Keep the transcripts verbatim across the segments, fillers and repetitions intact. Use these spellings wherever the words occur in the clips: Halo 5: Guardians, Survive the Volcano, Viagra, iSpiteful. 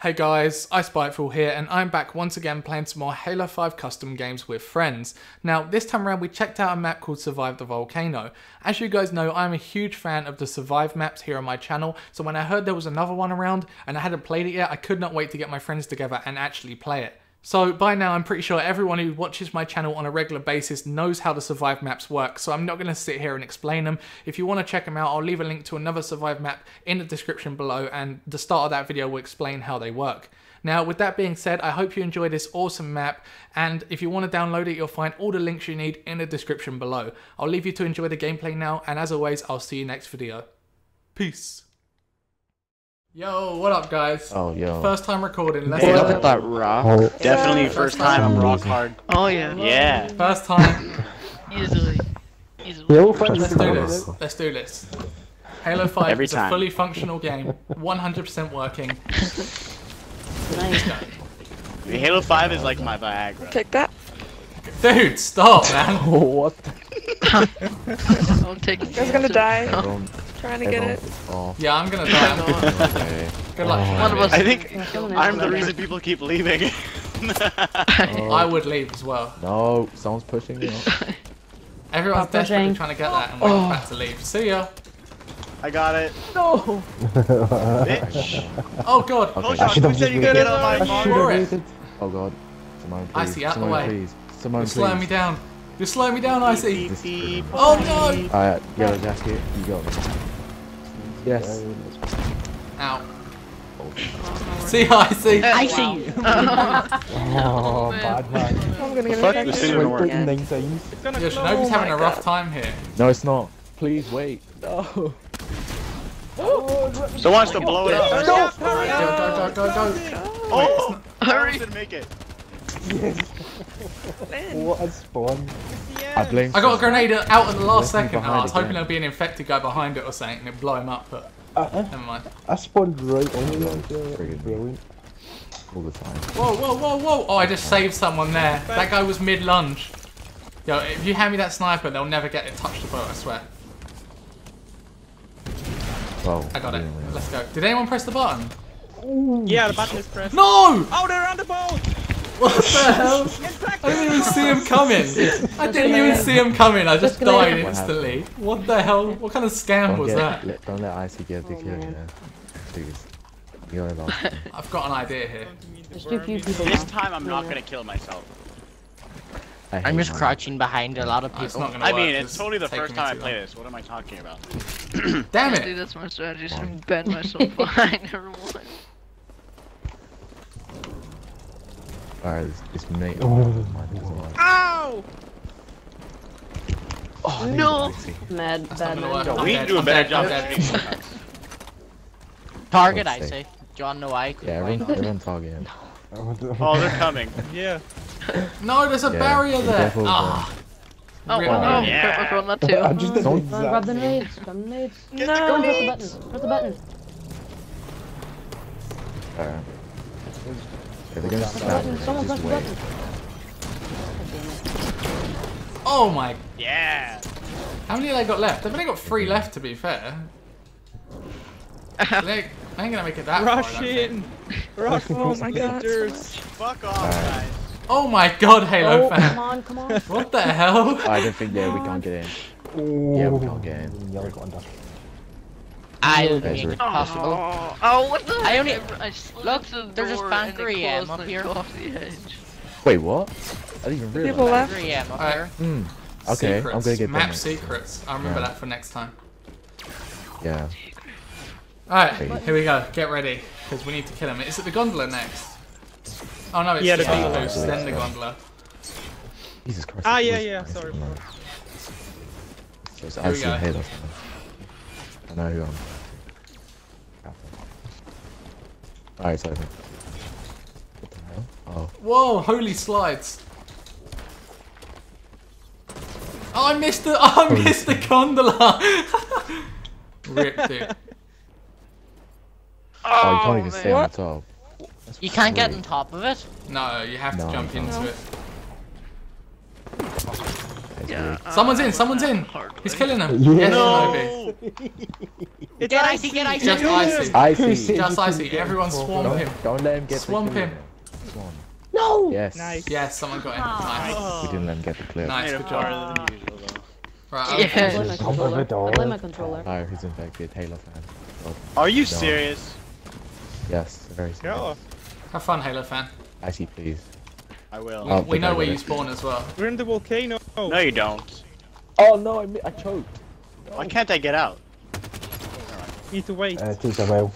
Hey guys, iSpiteful here, and I'm back once again playing some more Halo five custom games with friends. Now this time around we checked out a map called Survive the Volcano. As you guys know, I'm a huge fan of the Survive maps here on my channel, so when I heard there was another one around and I hadn't played it yet, I could not wait to get my friends together and actually play it. So by now I'm pretty sure everyone who watches my channel on a regular basis knows how the Survive maps work, so I'm not going to sit here and explain them. If you want to check them out, I'll leave a link to another Survive map in the description below, and the start of that video will explain how they work. Now with that being said, I hope you enjoy this awesome map, and if you want to download it, you'll find all the links you need in the description below. I'll leave you to enjoy the gameplay now, and as always, I'll see you next video. Peace. Yo, what up, guys? Oh, yo. First time recording. Let's hey, look at that rock. Oh. Definitely yeah, first time. I'm rock hard. Oh yeah. Yeah. First time. Easily. Easily. Let's do this. Let's do this. Halo five Every is time. a fully functional game, one hundred percent working. Nice. Halo five is like my Viagra. Take that. Dude, stop, man. Oh, what? I'm gonna die. Oh. Trying to get it. Oh. Yeah, I'm gonna die. I'm okay. Good luck. Oh, I think I'm the reason people keep leaving. Oh. I would leave as well. No, someone's pushing me. Everyone's I'm desperately pushing. trying to get that and waiting oh. back to leave. See ya. I got it. No. Bitch. Oh god. Okay. Oh god. Who said you could get on my mark? Oh god. Someone, I see out Someone, the way. Please. Someone, You're please. slowing me down. You're slowing me down, Icy. Oh no! Alright, yellow jacket. You got it. Yes. Ow. See, I see. I see you. Oh, bad man. I'm gonna get a second. Yo, Shinobi's having a rough time here. No, it's not. Please wait. No. Someone wants to blow it up. Go, go, go, go. Oh, hurry. Make it. Yes. What a spawn. I, I got a grenade out at the last second. I was hoping there'd be an infected guy behind it or something and it'd blow him up, but uh, never mind. I spawned right on you. Brilliant. All the time. Whoa, whoa, whoa, whoa! Oh, I just saved someone there. That guy was mid-lunge. Yo, if you hand me that sniper, they'll never get it touched the boat, I swear. Well, I got it. Really Let's go. Did anyone press the button? Ooh. Yeah, the button is pressed. No! Oh, they're on the boat! What the hell? I didn't even see him coming. I didn't even see him coming. I just died instantly. What the hell? What kind of scam don't was get, that? Don't let Icy get the kill, you know. Please. You're lost. I've got an idea here. This time I'm not gonna kill myself. I'm just crouching behind a lot of people. Oh, I mean, work. it's totally the first time I play long. this. What am I talking about? Damn it! That's my strategy. Just to bend myself behind everyone. Alright, it's me. Oh, Ow! Oh, no! Mad, bad, bad. We do a better job than Target, I say. John, no, I could. Yeah, everyone's on target. Oh, they're coming. Yeah. No, there's a yeah, barrier there! Ah! Oh, oh, wow. oh yeah. crap, I that too. I just did oh, no, grab the nades, grab the nades. No, the press the button, press the button. Alright. Oh my! Yeah. How many have they got left? They've only got three left, to be fair. they, I ain't gonna make it that Rush far. In. Rush in! Oh my god! Fuck off, guys! Oh my god, Halo oh, fan! Come on, come on! What the hell? I don't think yeah, we can't get in. Ooh. Yeah, we can't get in. Yeah, we got under. I don't think it's possible. Oh, oh what the I only I Look, the there's just bankery am up here. Off the edge. Wait, what? I didn't even realize. People left. Am up here. Right. Mm. Okay, secrets. I'm gonna get Map secrets. I remember yeah. that for next time. Yeah. Alright, here we go. Get ready, because we need to kill him. Is it the gondola next? Oh no, it's yeah, the gondola. Oh, then the gondola. Jesus Christ. Ah, yeah, yeah. Sorry. So I've seen Halo. I know who I'm. Alright, it's over. What the hell? Oh. Whoa, holy slides! Oh, I missed the- oh, I holy missed God. the gondola! Ripped it. Oh, oh, you can't even man. stay on top. That's you can't weird. get on top of it? No, you have to no, jump into it. sounds yeah, weird. Uh, someone's in, someone's in! He's killing him! Yeah. Yes. No! It's icy, get icy! Just icy. icy. Just icy. Everyone swamp him. Don't let him get Swamp him. Swamp. No! Yes. Nice. Yes, someone got him. Nice. Oh. We didn't let him get the clip. Nice, good job. Than usual, though. Right, yeah. I blame my controller. Oh, he's infected. Halo fan. Oh, Are you no. serious? Yes, very serious. Go. Have fun, Halo fan. Icy, please. I will. I we know where you spawn as well. We're in the volcano. No, you don't. Oh no, I, I choked. No. Why can't I get out? Right. Need to wait. Uh, These are well.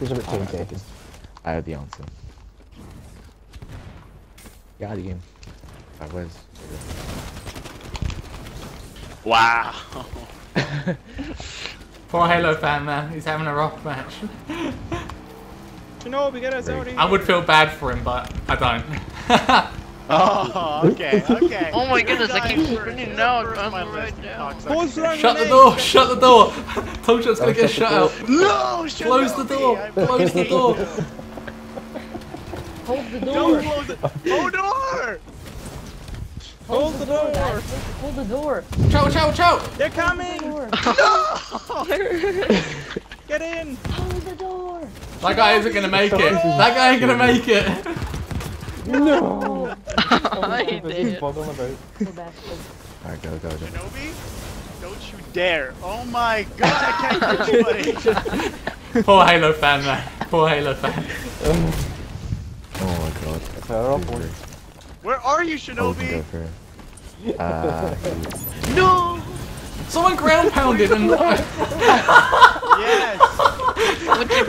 These are bit complicated. I had the answer. Got him. I was. Wow. Poor Halo fan, man. He's having a rough match. You know, we get us out here. I would feel bad for him, but I don't. Oh, okay, okay. Oh my goodness, I keep running out. Shut the door, shut the door. Tomshot's gonna get shut out. No, shut Close the door, close the door. Hold the door. Don't close it. Hold door. Hold the door. Hold the door. Chow, chow, chow. They're coming. No. Get in. Hold the door. That guy isn't gonna make it. That guy ain't gonna make it. No. I did. Alright, go, go, go. Shinobi, don't you dare. Oh my god, I can't get anybody. Poor Halo fan, man. Poor Halo fan. Oh my god. Terrible. Where are you, Shinobi? Uh, no! Someone ground pounded and. Yes!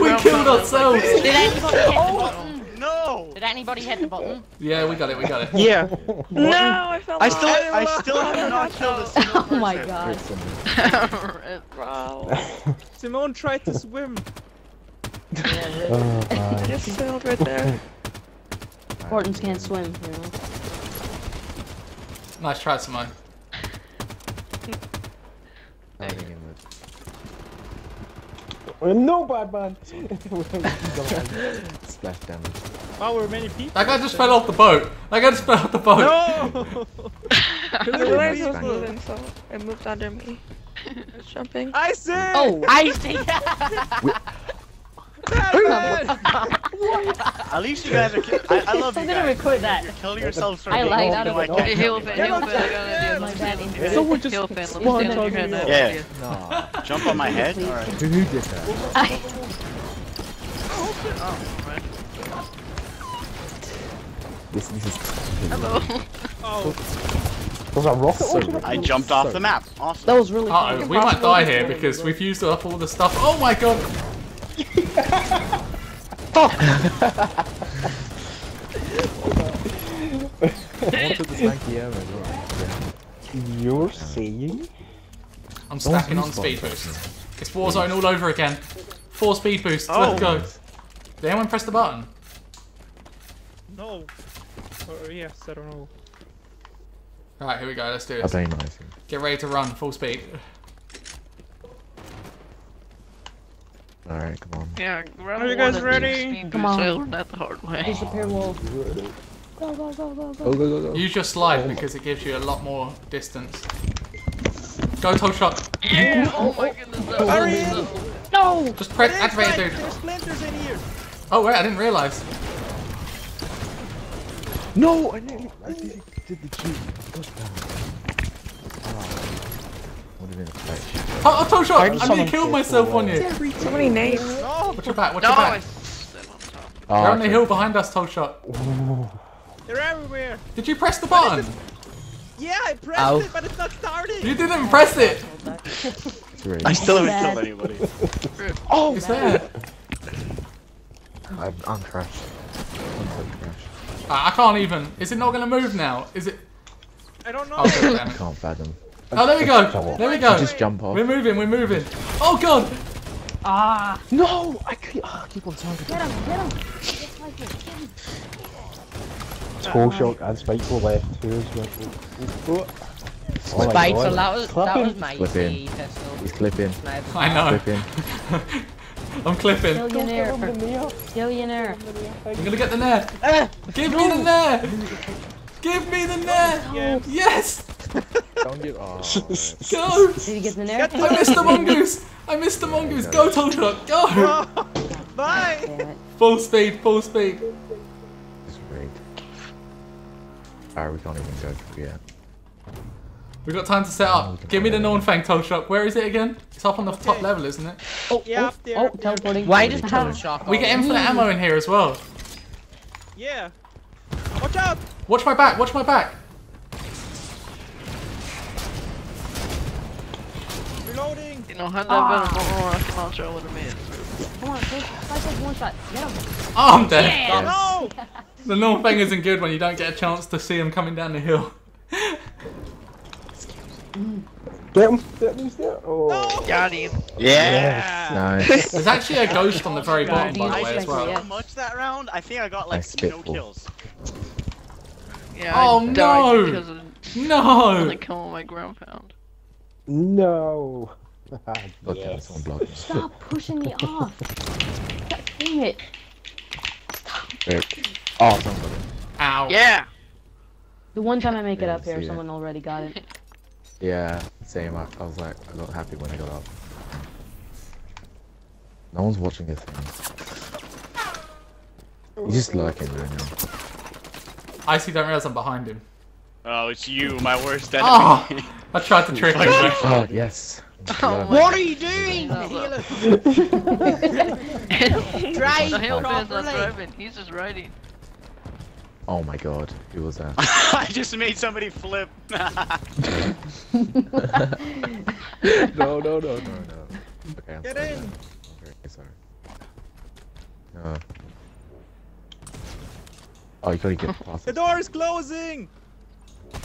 We killed ourselves! Did anybody hit the button? No! Did anybody hit the button? Yeah, we got it, we got it. Yeah. No, I fell I still, I still have not killed a single person. Oh my god. Simone tried to swim. I just failed right there. Hortons can't swim, you know. Nice try, Simone. No, bad man. Splash damage. Wow, we're many people. That guy just fell off the boat. That guy just fell off the boat. No! It moved under me. I was jumping. I see! Oh, I see! At least you guys are killing. I, I love you guys. I'm gonna record that. You're killing yourselves for me. I like that. I'm gonna heal fan. Heal fan. I'm gonna do my Someone just heal fan. Let me stand on your head. Yeah. No. Jump on my head. All right. Who did that? I. Oh, right. This is. Hello. Oh. Was that rock? So I jumped off the map. Awesome. That was really. Uh oh, we might die here because we've used up all the stuff. Oh my god. Fuck! You're saying? I'm stacking on speed boost. It's Warzone all over again. Four speed boosts, oh. Let's go. Did anyone press the button? No. Oh, yes, I don't know. Alright, here we go, let's do it. Nice. Get ready to run, full speed. Alright, come on. Yeah, are you guys ready? Come on. I learned that the hard way. Use the pair wall. Go, go, go, go, go. Go, go, go. Use your slide because it gives you a lot more distance. Go, toe shot. Yeah! Oh my goodness. Hurry in! No! Just press activate it, dude. There's splinters in here. Oh, wait, I didn't realize. No! I nearly did the cheat. Oh, oh, shot! I nearly killed myself on you! So many nades. Watch your back, watch no, your back. Oh, They're on the hill behind us, Toe Shot. They're everywhere. Did you press the button? Yeah, I pressed Ow. it, but it's not starting. You didn't press it. I still haven't killed anybody. Oh, it's there. I'm, I'm crashed. I'm so crashed. Uh, I can't even. Is it not going to move now? Is it? I don't know. Oh, I can't fathom. Oh, there we go! There we go! Just jump off. We're moving, we're moving! Oh god! Ah! No! I keep, oh, I keep on targeting. Get him, get him! Just like this, get him! Toe Shock and Spiteful left. Spiteful, that was, that was my easy pistol. He's clipping. I know. Clipping. I'm clipping. Billionaire. Billionaire. I'm gonna get the net! Give me the net! Give me the net! Yes! Don't give up. Go! Did you get the nerve? I missed the mongoose! I missed the mongoose! Go, Toad Truck! Go! No. Bye! Full speed, full speed. It's rigged. Alright, we can't even go through yet. We've got time to set up. Oh, give me the known thing, Toad Truck. Where is it again? It's up on the top level, isn't it? Oh, yeah, up there. Oh, teleporting. Why did Toad Truck? We get infinite ammo in here as well. Yeah. Watch out! Watch my back, watch my back! Reloading! You know, hand ah. that I'll show what it means. Come on, take one shot. Get him. Oh, I'm dead. Yeah. Yeah. No! The known thing isn't good when you don't get a chance to see him coming down the hill. Get him, get him, get him. Oh. No. Got him. Yeah! Nice. Yes. There's actually a ghost on the very bottom, by the way, as well. I didn't much that round. I think I got like no kills. Yeah, oh I no! Because of no! I kill my ground pound. No! Yes. Stop pushing me off! God dang it! Stop. Oh, somebody. Ow! Yeah! The one time I make yeah, it up here, someone it. already got it. Yeah, same. I, I was like, I got happy when I got up. No one's watching this thing. You just like it right now. I see, don't realize I'm behind him. Oh, it's you, my worst enemy. Oh, I tried to trick him. Oh, yes. Oh, what are you doing? Drive properly. He's just riding. Oh my god, who was that? I just made somebody flip. No, no, no, no, no. Okay, get in! That. Okay, sorry. Uh, oh, you gotta get past. The door is closing!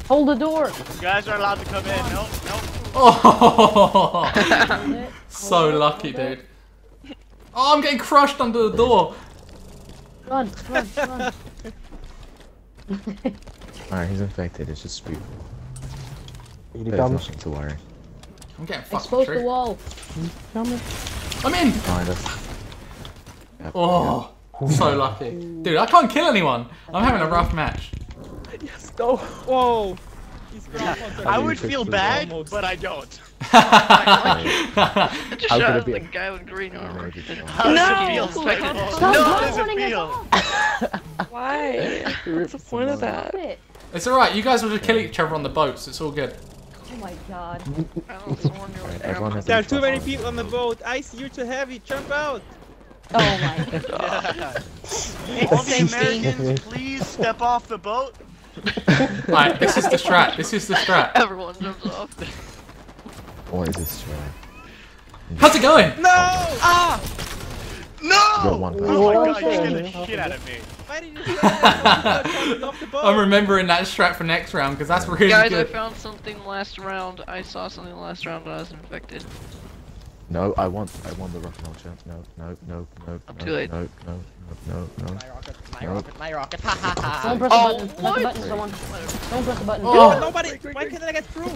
Hold the door! You guys are allowed to come in. Nope, nope. Oh! So lucky, dude. Oh, I'm getting crushed under the door! Run, run, run. Alright, he's infected, it's just spewed. There's nothing to worry. I'm getting fucked. Expose the wall! I'm in! Behind us. Yep, oh, yep. So lucky. Dude, I can't kill anyone! I'm having a rough match. Yes, go! Whoa! He's yeah. I would feel bad, almost. But I don't. I just shot at the guy with green armor. How does it feel? No! How does it feel? Why? What's the point of that? It's alright, you guys will just kill each other on the boats, it's all good. Oh my god. There are too many people on the boat, Ice, you're too heavy, jump out! Oh my god. All the Americans, please step off the boat. Alright, this is the strat, this is the strat. Everyone jumps off the What is this strat? How's it going? No! Ah! No! Oh my god, you scared the shit out of me. Why did you say that? I'm remembering that strat for next round because that's really Guys, good. Guys, I found something last round. I saw something last round when I was infected. No, I want, I want the rocket launcher. No, no, no, no, I'm no, too late. no, no, no, no, no. My rocket, my no. rocket, my rocket. Ha ha ha. Don't press oh, the button. Press the button, someone. Don't press the button. Oh, oh. Nobody. Why can't I get through?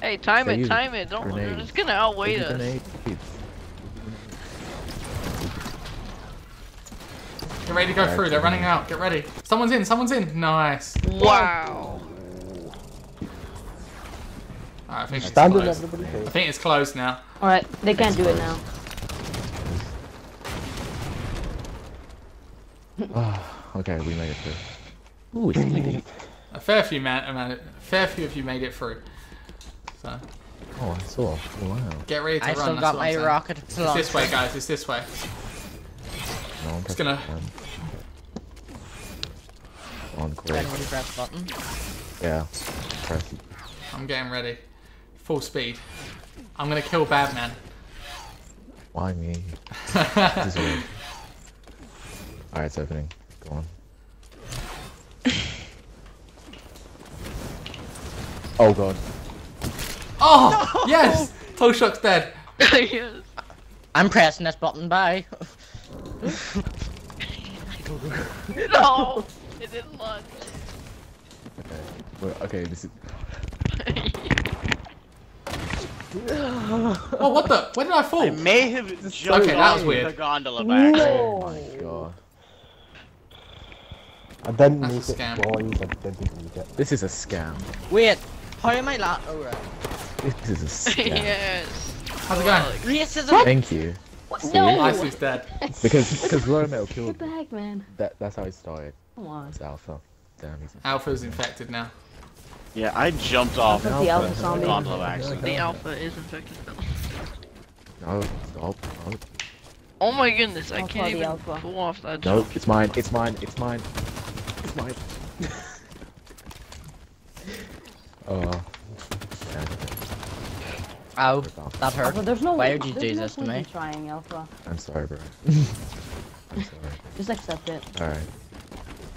Hey, time it, time it. Don't. They're just gonna outweigh us. Get ready to go through, they're running out, get ready. Someone's in, someone's in. Nice. Wow. Alright, I think it's closed. I think it's closed now. Alright, they can't do it now. Oh, okay, we made it through. Ooh, it's a fair few man, man, a fair few of you made it through. So. Oh, I saw. Wow. Get ready to I run. I still got my rocket. It's this way, guys, it's this way. No, it's gonna. On press button. Yeah. Press it. I'm getting ready. Full speed. I'm gonna kill Badman. Why me? This is weird. Alright, it's opening. Go on. Oh god. Oh! No! Yes! Toe Shock's dead. Yes. I'm pressing this button. Bye. No! It didn't launch. Okay. Well, okay, this is... Oh, what the? Where did I fall? I may have jumped okay, that was weird. The gondola back. No. Oh my god. I didn't That's make it, boys. I didn't make it. This is a scam. Wait, how am I not alright? This is a scam. Yes. How's it going? Racism. What? Thank you. What? No. Ice's dead. Because because Romeo killed. The bag, man. That that's how he started. Come on. It's Alpha. Damn. He's Alpha's infected now. Yeah, I jumped off. Alpha. The Alpha zombie. Actually. The Alpha is infected now. No, no, no. Oh my goodness! I can't even alpha. pull off that jump. Nope, it's mine. It's mine. It's mine. It's mine. Oh. uh, yeah. Ow! That hurt. Alpha, there's no Why would you do this to me? Trying, Alpha. I'm sorry, bro. I'm sorry. Just accept it. All right.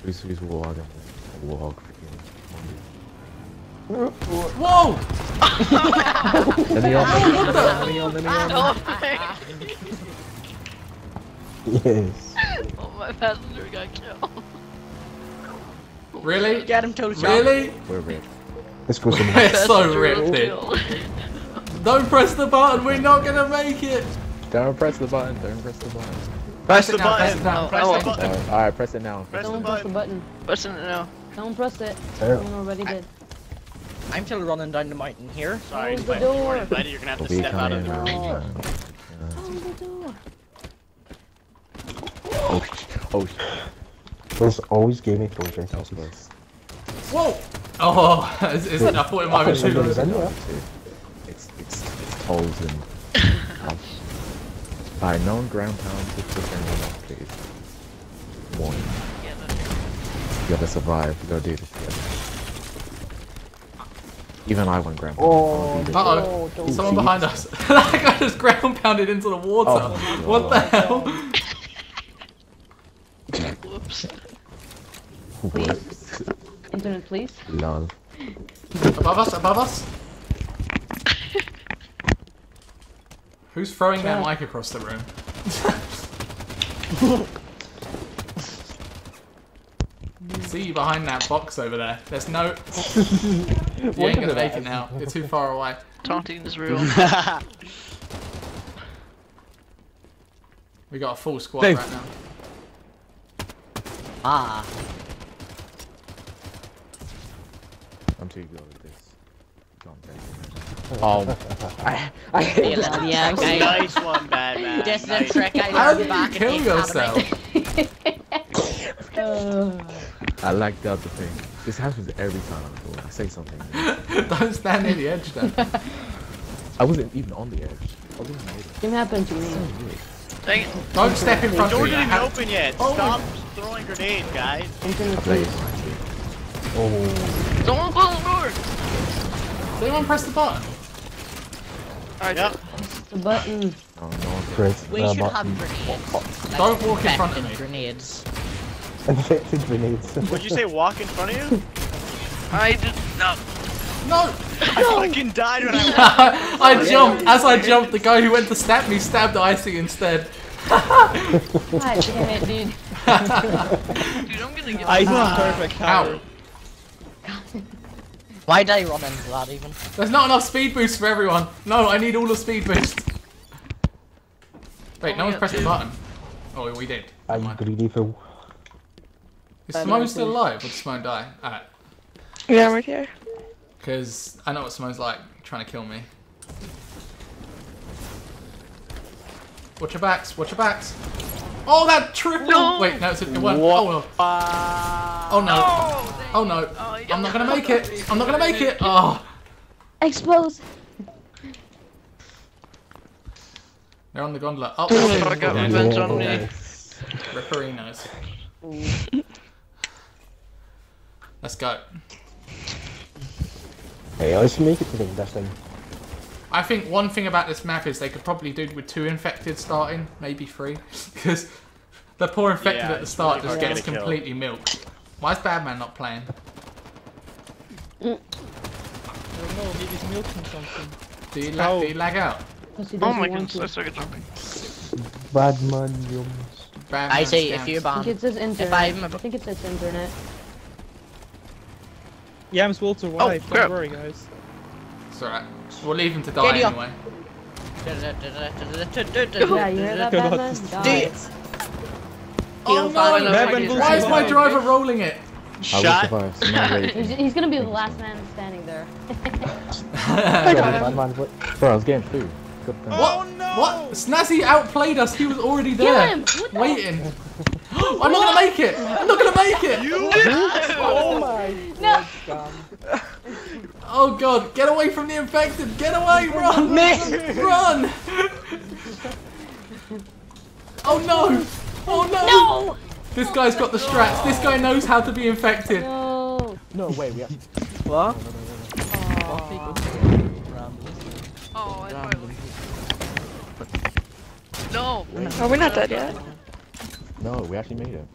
Who's who's walking? Walk. Whoa! Yes. Oh, my passenger got killed. Really? Got him toe to toe. Really? We're ripped. Let's go somewhere. We're so ripped, dude. Don't press the button. We're not gonna make it. Don't press the button. Don't press the button. Press, press the button. Now. Press, no. press oh. the button. All right, press it now. Press Don't the press the button. Pressing it now. Don't press it. Someone already did. I'm still running down the mountain here. Sorry, oh, but you're gonna have we'll to step out of the room. Oh, oh the door. Oh, oh, those always gave me torture. Whoa! Oh, is, is it? I thought it might be too long. It's it's it's holes and. um, Alright, no ground pound to the camera, please. One. Yeah, you gotta survive. You gotta do this together. Even I want ground pound. Oh, uh oh! Someone behind us. That guy just ground pounded into the water. Oh, what the hell? Whoops. Whoops. Internet, please. Lol. Above us, above us. Who's throwing their mic across the room? See you behind that box over there. There's no. You ain't gonna make it now. You're too far away. Taunting is real. We got a full squad Dave. right now. Ah. I'm too good at this. Don't take it. Oh. I, I hate that. Yeah, okay. Nice one, bad man. This is nice. a trick I How did you kill yourself? I like the other thing. This happens every time I'm cool. I say something. Don't stand near the edge, then. I wasn't even on the edge. I wasn't on the edge. It happened to me. So Dang it. Don't step in front of me. The door didn't open yet. Oh. Stop. Throwing grenades, guys. Oh. Someone close the door! Does anyone press the button? Alright, yep. Press the button. Oh, no, press we the should button. have grenades. Walk Don't walk in front of me. Grenades. Infected grenades. Would you say walk in front of you? I did not. No! I no. fucking died when I I jumped. As I jumped, the guy who went to stab me stabbed Icy instead. God damn it, dude. Dude, I'm gonna get Ice is perfect cover. Why did I run into that even? There's not enough speed boost for everyone. No, I need all the speed boost. Wait, oh, no one's pressed the button. Oh, we did. I'm Come greedy fool. Is Simone still alive or did Simone die? Alright. Yeah, I'm right here. Because I know what Simone's like, trying to kill me. Watch your backs, watch your backs. Oh, that triple! No. Wait, no, it's a, it won't. Oh, no. Oh, no. Oh, no. Oh, I'm not gonna make it. I'm not gonna make it. Oh. Explode. They're on the gondola. Oh, I got revenge on me. Referee knows. Let's go. Hey, let's make it to the next thing. I think one thing about this map is they could probably do with two infected starting, maybe three, because the poor infected yeah, at the start really just gets completely kill. milked. Why is Badman not playing? Mm. I don't know, maybe he's milking something. Do you, la oh. do you lag out? Oh my goodness, I suck at jumping. Badman, you I say if you're banned. I think it's his internet. I think it's his internet. Yeah, I'm supposed to wipe, oh, don't worry guys. It's alright. We'll leave him to die anyway. Yeah, you hear that, Badman? Die. Oh, no, no, no. Why is my driver rolling it? Shot. he's, he's gonna be the last man standing there. Bro, I was getting food. What? Oh, no. What? Snazzy outplayed us. He was already there, waiting. I'm not gonna make it. I'm not gonna make it. You did. Oh my God. No. Oh God! Get away from the infected. Get away. Run. Run. Oh no. Oh no. No. This guy's got the strats. This guy knows how to be infected. No. No way. We have to. What? Oh. No. Are we not dead yet? No, we actually made it.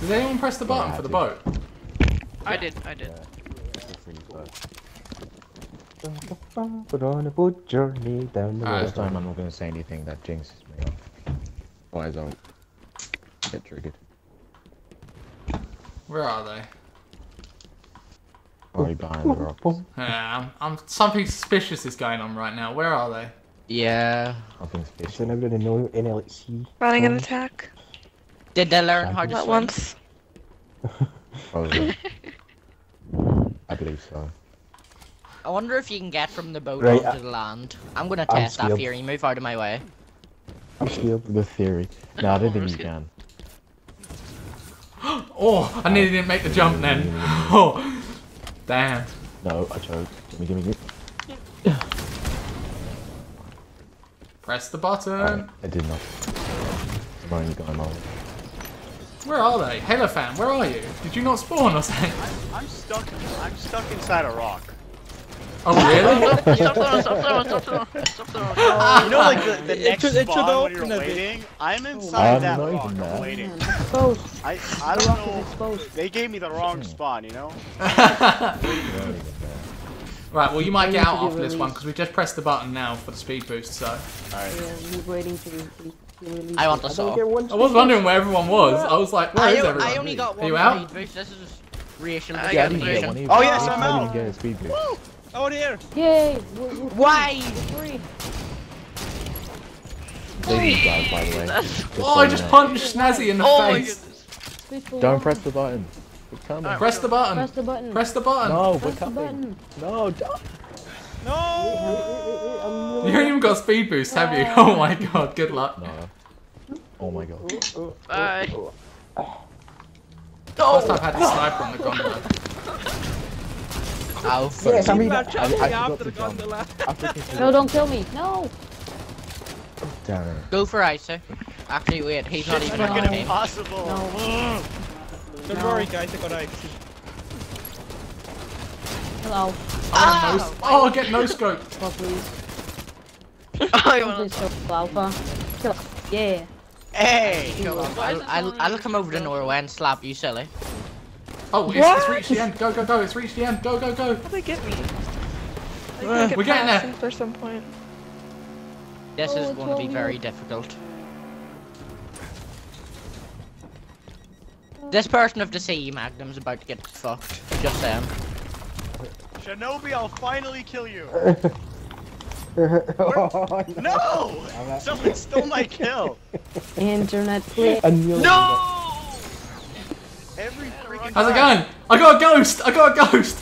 Did anyone press the button yeah, for the boat? I did, I did. But on a boat journey down the road. This time I'm not going to say anything that jinxes me off. Otherwise I'll get triggered. Where are they? Probably behind the rocks. Yeah, I'm, I'm, something suspicious is going on right now. Where are they? Yeah. I think it's an N L C. Running an attack. Did they learn how to swim? Not once. I believe so. I wonder if you can get from the boat right, onto I, the land. I'm gonna I'm test skilled. that theory. Move out of my way. I'm skilled with theory. No, I don't think you can. Oh, I nearly didn't make the jump then. Oh, damn. No, I choked. Gimme, gimme, gimme. Press the button. Uh, I did not. Mind going on. Where are they, Halo fan? Where are you? Did you not spawn or something? I'm, I'm stuck. I'm stuck inside a rock. Oh really? Stop throwing! Stop throwing! Stop throwing! Stop throwing! You know, like the, the next it should, it spawn when you're waiting. I'm inside I'm that rock. I'm waiting. Exposed. I I don't know. Exposed. They gave me the wrong spawn. You know. Right, well you might get out after this one because we just pressed the button now for the speed boost, so... Alright. I want the saw. I was wondering where everyone was. I was like, where is everyone? I only got one speed boost. This is reaction. Oh yes, I'm out! Woo! Over here! Yay! Why? Oh, I just punched Snazzy in the face! Don't press the button. Right, press the button. Press the button. Press the button. No, press we're coming. No, don't. No. You haven't even got speed boost, have you? Oh my God. Good luck. No. Oh my God. Bye. Last time I had the sniper on the gondola. Ow. Yes, I mean, I, I after the gondola. No, don't kill me. No. Damn it. Go for Iso. Actually, wait. He's not even on the game. Impossible. No. Don't no. worry guys, I got eggs. Hello. Oh, no, oh, get no scope. Oh, please. I want to scope Alpha. Kill us. Yeah. Hey! Kill us. I'll, I'll, I'll come over to Norway and slap you, silly. Oh, it's, it's reached the end. Go, go, go. It's reached the end. Go, go, go. How'd they get me? They uh, get we're getting there. For some point. This oh, is going to be very difficult. This person of the C E Magnum's about to get fucked. Just saying. Shinobi, I'll finally kill you. Oh, no! no! Someone stole my kill. Internet, please. No! Every freaking How's it going? I got a ghost. I got a ghost.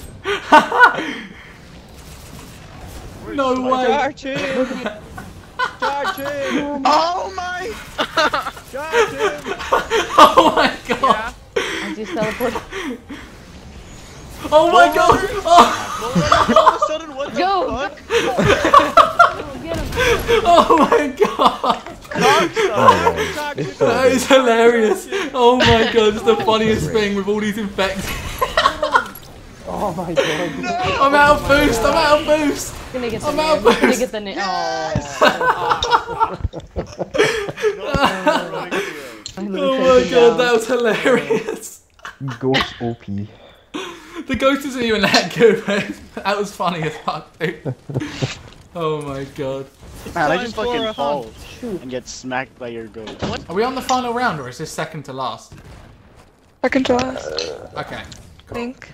No way. Charging. Charging. Oh my! Charging. Oh my God. Yeah. Oh my God! Oh! Go! Oh my God! That is hilarious! Oh my God, it's the funniest thing with all these infected. Oh my God! No. I'm out of boost! I'm out of boost! I'm out of boost! Gonna get the yes! Oh my God, that was hilarious! Ghost O P. The ghost isn't even that good, man. That was funny as fuck, dude. Oh my God. Man, I just fucking fall and get smacked by your ghost. What? Are we on the final round or is this second to last? Second to last. Okay. I think.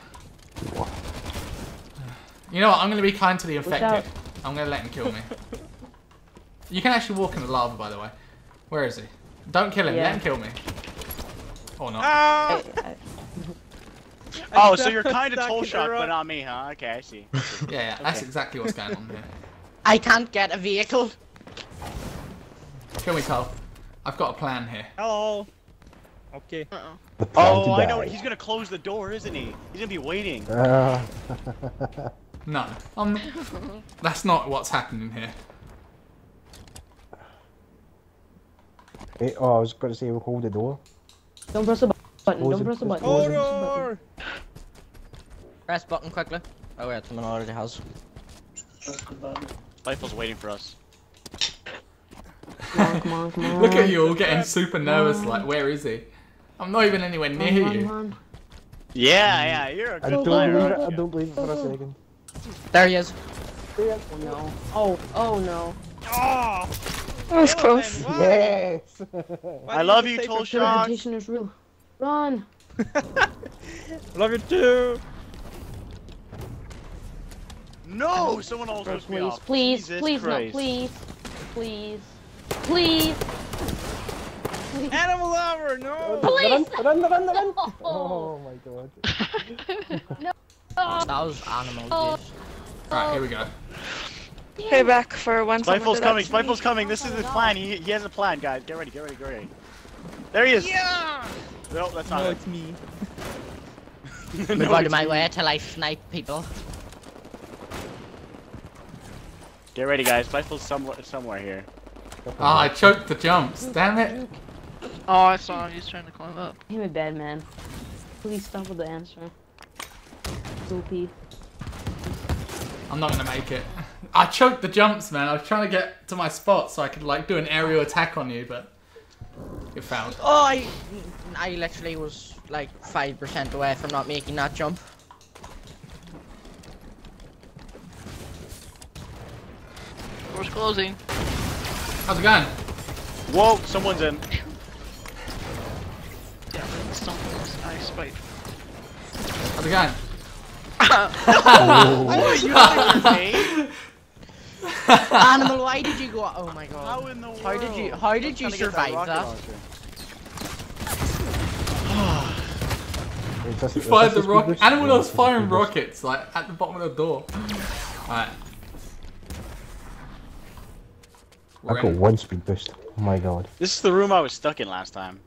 You know what? I'm gonna be kind to the infected. I'm gonna let him kill me. You can actually walk in the lava, by the way. Where is he? Don't kill him. Yeah. Let him kill me. Or not. Ah! Oh, so you're kind of toll shot, but not me, huh? Okay, I see. I see. Yeah, yeah, okay. That's exactly what's going on here. I can't get a vehicle. Kill me, Carl. I've got a plan here. Hello. Okay. Uh -uh. Oh, I know. He's gonna close the door, isn't he? He's gonna be waiting. Uh. No, I'm... that's not what's happening here. Hey, oh, I was gonna say, hold the door. Don't press the button. Close Don't press the button. Hold on. Press button quickly. Oh wait, someone already has. Rifle's waiting for us. Come on, come on, come on. Look at you all getting super nervous. Like, where is he? I'm not even anywhere near come on, you. Come on. Yeah, yeah, you're a good I don't player. Believe it, I don't believe it for a second. There he is. There he is. No. Oh, oh no. Oh, that was close. Yes. I love you, Toll Shock. Is real. Run. I love you too. No, someone also pushed me off. Please, Jesus please, Christ. no, please, please, please. Animal lover, no! Please! Run, run, run, run, run. No. Oh my god. No. That was animal. Oh. Alright, here we go. Pay back for one second. Spiteful's coming, Spiteful's coming. This is his plan. He, he has a plan, guys. Get ready, get ready, get ready. There he is. Yeah! No, that's not no, it. It's me. no, Move out of my me. way till I snipe people. Get ready, guys. Spiteful's somewhere, somewhere here. Oh, I choked the jumps. Damn it. Oh, I saw him. He's trying to climb up. You're a bad man. Please stop with the answer. Soupy. I'm not gonna make it. I choked the jumps, man. I was trying to get to my spot so I could like do an aerial attack on you, but it failed. Oh, I, I literally was like five percent away from not making that jump. Door's closing. How's it going? Whoa! Someone's in. Yeah, someone's nice fight. How's it going? Oh. Why did you say your name? Animal, why did you go out? Oh my god. How in the world? How did you, how did you survive that? that? You fired the rocket. Animal was firing rockets like at the bottom of the door. Alright. I got one speed boost. Oh my god. This is the room I was stuck in last time.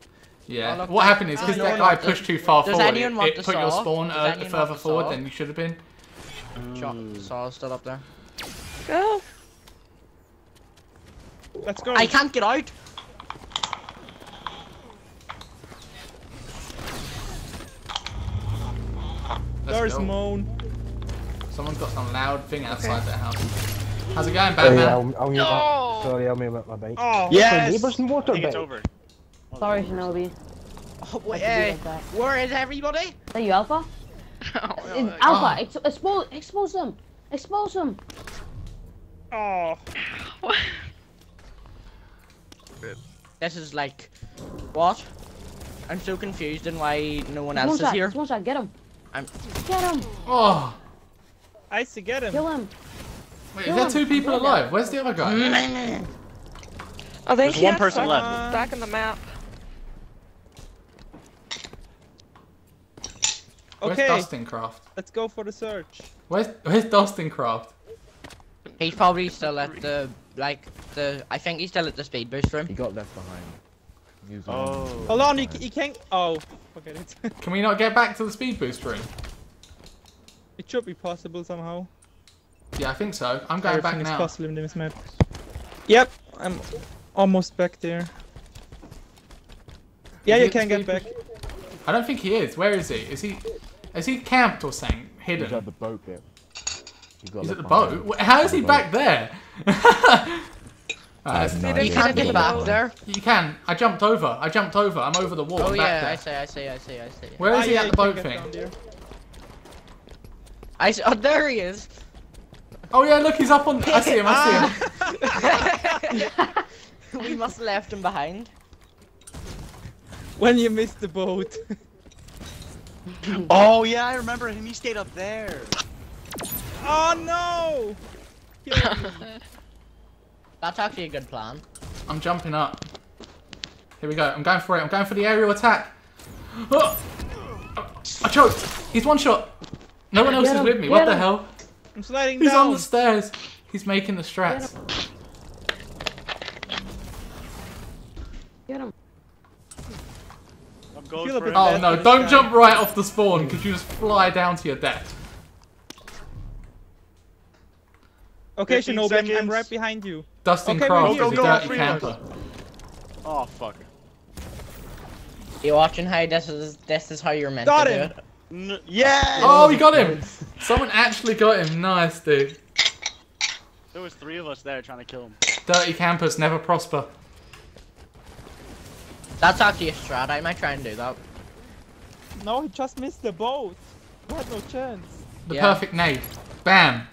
Yeah. What happened is because that guy pushed too far forward, it put your spawn further forward than you should have been. Saw's still up there. Go. Let's go. I can't get out. There's Moan. Someone's got some loud thing outside their house. How's it going, Batman? No. Sorry, I'll move up my bike. Oh, yes. I think it's over. Sorry, Shinobi. Oh, wait, hey, where is everybody? Are you Alpha? oh, no, Alpha, oh. expose, expose them, expose them. Oh. This is like, what? I'm so confused and why no one else is here. Shot, get him. I'm. Get him. Oh. I see, get him. Kill him. Wait, Kill is there two him. people Kill alive? Him. Where's the other guy? I think There's one person left. Back in the map. Where's okay. Dustin Craft? Let's go for the search. Where's Where's Dustin Craft? He's probably still at the like the. I think he's still at the speed boost room. He got left behind. He was oh. Hold behind. on, he, he can't. Oh, forget it. Can we not get back to the speed boost room? It should be possible somehow. Yeah, I think so. I'm going Everything back is now. Possible in this map. Yep, I'm almost back there. Yeah, you, you can get back. I don't think he is. Where is he? Is he? Is he camped or something? Hidden? He's at the boat bit. He's at the boat? Him. How is he back there? uh, no you can't get back there. You can. I jumped over. I jumped over. I'm over the wall. Oh, I'm yeah, back there. I see, I see, I see, I see. Where is oh, he yeah, at the boat thing? I see. Oh, there he is. Oh yeah, look, he's up on... I see him, I see him. We must have left him behind. When you missed the boat. Oh yeah, I remember him. He stayed up there. Oh no! That's actually a good plan. I'm jumping up. Here we go. I'm going for it. I'm going for the aerial attack. Oh! I choked. He's one shot. No one else is with me. What the hell? I'm sliding down. He's on the stairs. He's making the strats. Get him. I'm going for it. Oh no, don't jump right off the spawn because you just fly down to your death. Okay, Shinobi, I'm right behind you. Dustin Crowe is a dirty camper. Oh, fuck. You're watching how this is, this is how you're meant got to him. Do it. Yeah! Oh, we got him! Someone actually got him. Nice, dude. There was three of us there trying to kill him. Dirty campers never prosper. That's actually a strat. I might try and do that. No, he just missed the boat. We had no chance. The yeah. perfect nade. Bam!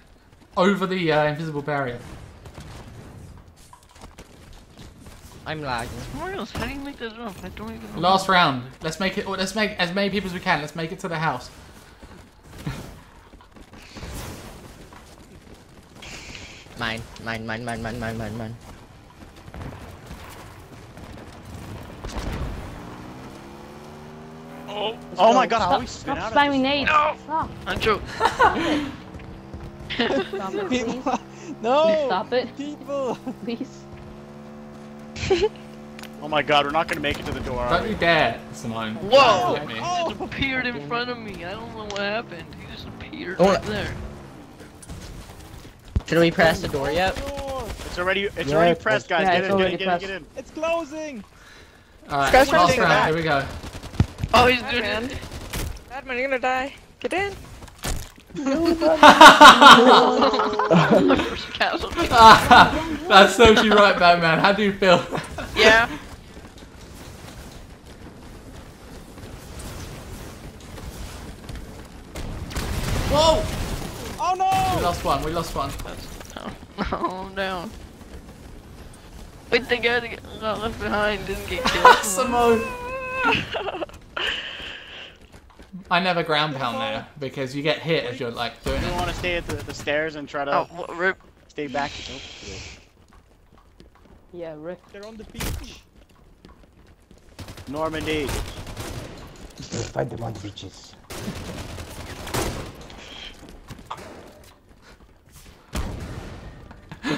Over the uh, invisible barrier. I'm lagging. Mario's, how do you make this up? I don't even know. Last round. Let's make it. Let's make as many people as we can. Let's make it to the house. mine, mine, mine, mine, mine, mine, mine, mine. Oh! Let's oh go. my God! Stop, how we spin out of this? No! Stop. I'm joking. Stop it! Stop it, please. No! Please stop it, people! Please. Oh my God, we're not gonna make it to the door. Don't you dare, Simone. Whoa! He just appeared in front of me. I don't know what happened. He just appeared right there. Should we press the door yet? It's already, it's yeah, already pressed, guys. Yeah, get, in, get, pressed. In, get in, get in, get in. It's closing. All right, last round. Back. Here we go. Oh, he's doing it. Madman, you're gonna die. Get in. That serves you right, Batman. How do you feel? Yeah. Whoa! Oh no! We lost one. We lost one. No, oh, down. Wait, the guy that got left behind didn't get killed. Simone. I never ground pound there because you get hit as you're like doing it. You want to stay at the, the stairs and try to oh, rip. stay back. Oh, yeah, Rick. They're on the beach. Normandy. Just fight them on beaches.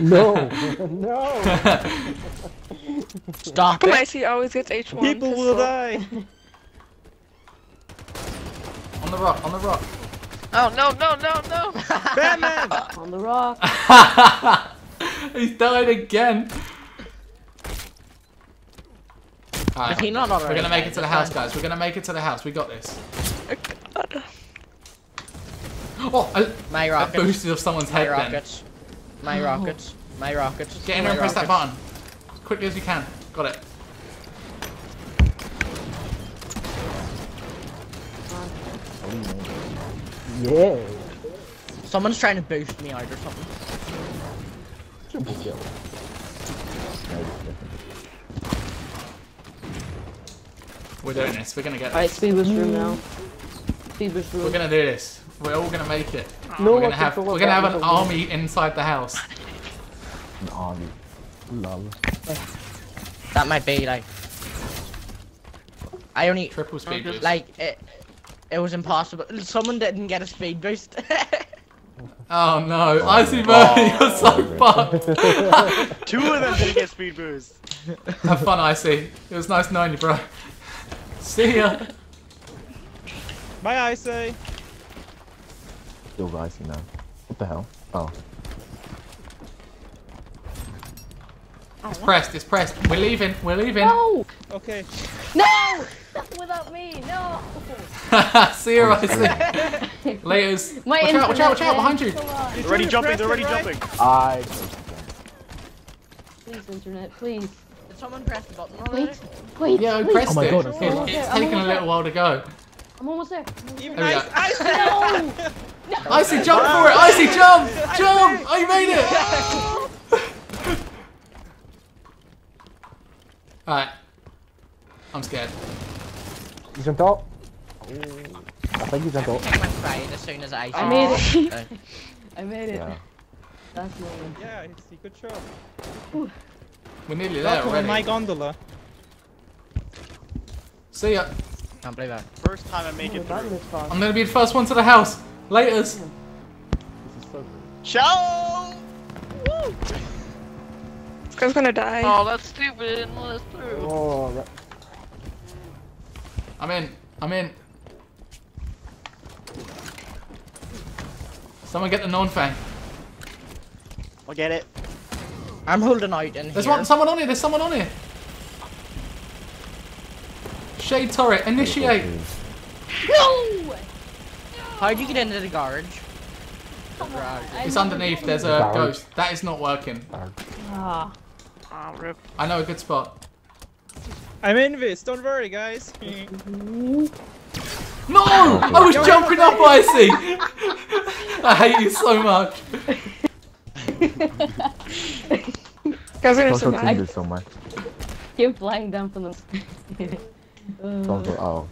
No, no. Stop it. Mercy always gets H one. People will die. On the rock, on the rock. Oh, no, no, no, no! Batman! On the rock. He's died again. Alright, we're gonna make it to the house, guys. We're gonna make it to the house. We got this. Oh, God. Oh, I, my rockets. That boosted off someone's head then. My rockets. My rockets. My rockets. Get in there and press that button. As quickly as you can. Got it. Yeah. Someone's trying to boost me out or something. We're doing this. We're gonna get this. Alright, speed boost room now. Speed boost room. We're gonna do this. We're all gonna make it. No, we're gonna have. We're gonna have an army inside the house. An army. Lol. That might be like. I only triple speed boost. Like it. It was impossible. Someone didn't get a speed boost. Oh no, Icy Murphy, you're so fucked. Two of them didn't get speed boost. Have fun, Icy. It was nice knowing you, bro. See ya. Bye, Icy. Still Icy now. What the hell? Oh. It's pressed, it's pressed. We're leaving, we're leaving. No! Okay. No! Without me, no! See you, I see. Laters. My watch out, watch out, watch out, behind you! They're already jumping, they're already right? jumping. I... Please, internet, please. Did someone press the button on Wait, wait, Yeah, I pressed oh it. God, it's oh, it's taken a little while to go. I'm almost there. Even I, I see. No. No. Icy, jump no. for it! Icy, jump! Jump! Oh, you made it! No. Alright. I'm scared. You jumped out? Oh, I think you jumped out. I pride as soon as I, I made it. I made it. Yeah. That's normal. Yeah, it's a good shot. Ooh. We're nearly there already. My gondola. See ya. Can't play that. First time I make oh, it through. I'm gonna be the first one to the house. Laters. This is so good. Ciao! Woo! This guy's gonna die. Oh, that's stupid. Let's through. Oh, that... I'm in. I'm in. Someone get the known fang. I'll get it. I'm holding out in There's here. one, someone on here. There's someone on here. Shade turret, initiate. No! no! How'd you get into the garage? The garage. It's underneath. There's a garage. ghost. That is not working. Ah. Oh, I know a good spot. I'm in this. Don't worry, guys. No! I was jumping up, Icy! I hate you so much. Guys, I'm gonna survive. You're flying down from the stairs. Don't go out.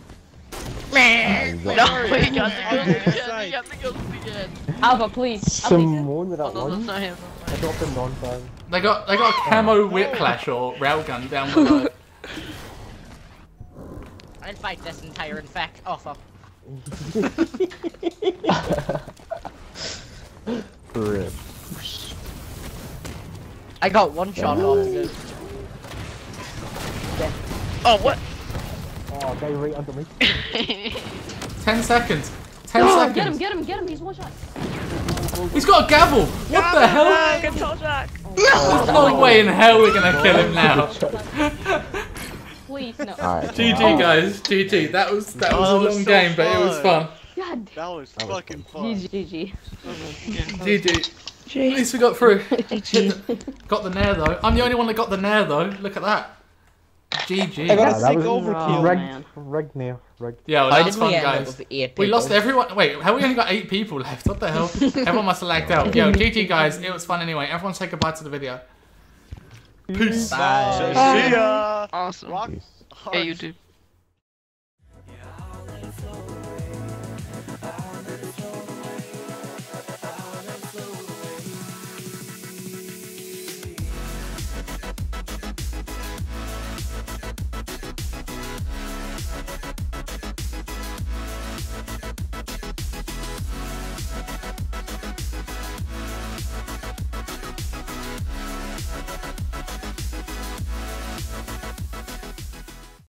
Man! No, he got the ghost again. Alpha, please. Someone without one. I dropped him on time. They got they got a camo whiplash or railgun down the road. I'll fight this entire infect offer. Rip. I got one shot off this. Oh, what? Oh, they right under me. Ten seconds. Ten oh, seconds. Get him, get him, get him. He's one shot. He's got a gavel. What gavel the hell? I can tell Jack. There's no way in hell we're gonna kill him now. Please, no. Right, G G wow. guys, G G. That was that no, was a long was so game, fun. but it was fun. God. That was that fucking was fun. fun. G G. G G. At least we got through. G G. Got the nair though. I'm the only one that got the nair though. Look at that. G G. I got a sick overkill, man. Rigged nair. Rigged. Yeah, well, that was fun, guys. We lost everyone. Wait, have we only got eight people left? What the hell? Everyone must have lagged out. Yo, G G guys. It was fun anyway. Everyone say goodbye to the video. Peace. Bye. Bye. See ya. Awesome. Rock. Hey, you too.